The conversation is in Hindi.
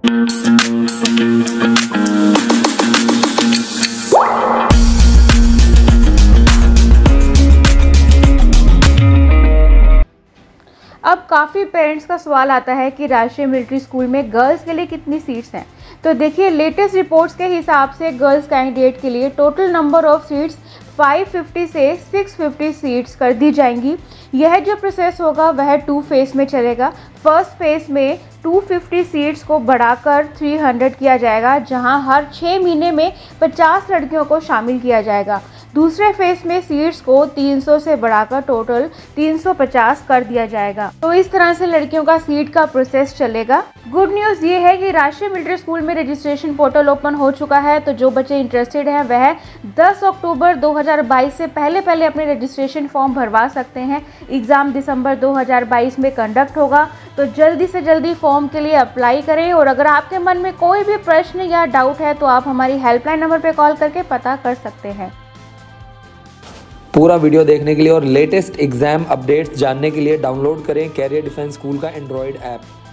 अब काफ़ी पेरेंट्स का सवाल आता है कि राष्ट्रीय मिलिट्री स्कूल में गर्ल्स के लिए कितनी सीट्स हैं। तो देखिए, लेटेस्ट रिपोर्ट्स के हिसाब से गर्ल्स कैंडिडेट के लिए टोटल नंबर ऑफ सीट्स 550 से 650 सीट्स कर दी जाएंगी। यह जो प्रोसेस होगा वह 2 फेज़ में चलेगा। फर्स्ट फेज़ में 250 सीट्स को बढ़ाकर 300 किया जाएगा, जहां हर 6 महीने में 50 लड़कियों को शामिल किया जाएगा। दूसरे फेज़ में सीट्स को 300 से बढ़ाकर टोटल 350 कर दिया जाएगा। तो इस तरह से लड़कियों का सीट का प्रोसेस चलेगा। गुड न्यूज़ ये है कि राष्ट्रीय मिलिट्री स्कूल में रजिस्ट्रेशन पोर्टल ओपन हो चुका है, तो जो बच्चे इंटरेस्टेड हैं वह 10 अक्टूबर 2022 से पहले अपने रजिस्ट्रेशन फॉर्म भरवा सकते हैं। एग्ज़ाम दिसंबर 2022 में कंडक्ट होगा, तो जल्दी से जल्दी फॉर्म के लिए अप्लाई करें। और अगर आपके मन में कोई भी प्रश्न या डाउट है तो आप हमारी हेल्पलाइन नंबर पर कॉल करके पता कर सकते हैं। पूरा वीडियो देखने के लिए और लेटेस्ट एग्जाम अपडेट्स जानने के लिए डाउनलोड करें कैरियर डिफेंस स्कूल का एंड्रॉयड ऐप।